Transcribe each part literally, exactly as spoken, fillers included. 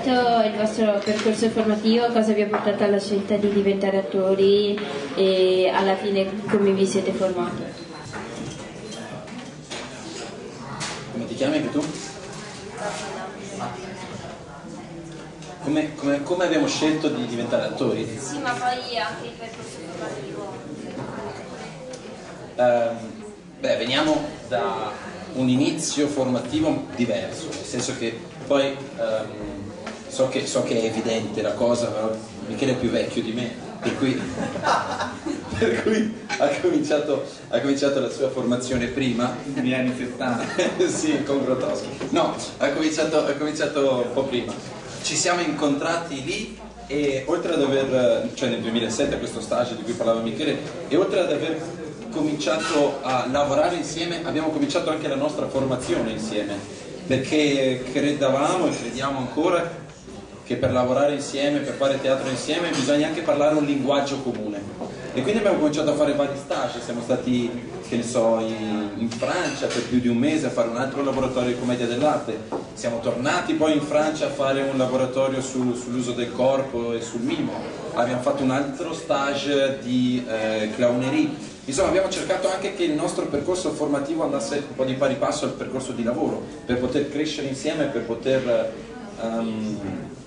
stato il vostro percorso formativo? Cosa vi ha portato alla scelta di diventare attori e alla fine come vi siete formati? Come ti chiami anche tu? Come, come, come abbiamo scelto di diventare attori? Sì, ma poi anche il percorso formativo. Um, beh, veniamo da un inizio formativo diverso, nel senso che poi um, so, che, so che è evidente la cosa, però Michele è più vecchio di me, per cui, per cui ha, cominciato, ha cominciato la sua formazione prima. Negli anni settanta. Sì, con Grotowski. No, ha cominciato, ha cominciato un po' prima. Ci siamo incontrati lì e oltre ad aver, cioè nel duemilasette, questo stage di cui parlava Michele, e oltre ad aver cominciato a lavorare insieme, abbiamo cominciato anche la nostra formazione insieme, perché credevamo e crediamo ancora che per lavorare insieme, per fare teatro insieme, bisogna anche parlare un linguaggio comune. E quindi abbiamo cominciato a fare vari stage, siamo stati, che ne so, in, in Francia per più di un mese a fare un altro laboratorio di Commedia dell'arte, siamo tornati poi in Francia a fare un laboratorio su, sull'uso del corpo e sul mimo, abbiamo fatto un altro stage di eh, clownerie. Insomma, abbiamo cercato anche che il nostro percorso formativo andasse un po' di pari passo al percorso di lavoro, per poter crescere insieme, per poter um,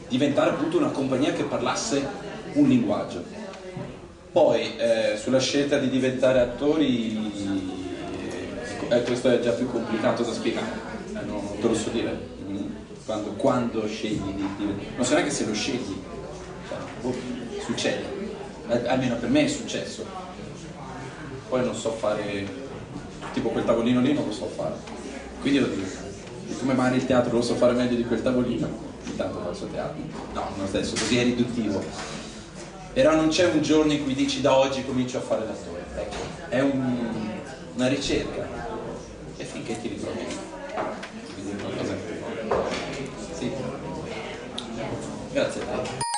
diventare appunto una compagnia che parlasse un linguaggio. Poi eh, sulla scelta di diventare attori, eh, questo è già più complicato da spiegare, eh, non, non te lo so dire, quando, quando scegli di diventare, non so neanche se lo scegli, cioè, boh, succede, Al, almeno per me è successo. Poi non so fare, tipo quel tavolino lì non lo so fare, quindi lo dico, come magari il teatro lo so fare meglio di quel tavolino, intanto faccio teatro, no, non stesso, così è riduttivo, però non c'è un giorno in cui dici da oggi comincio a fare l'attore, ecco, è un, una ricerca, e finché ti ritrovi, quindi è qualcosa che... Sì, grazie a te.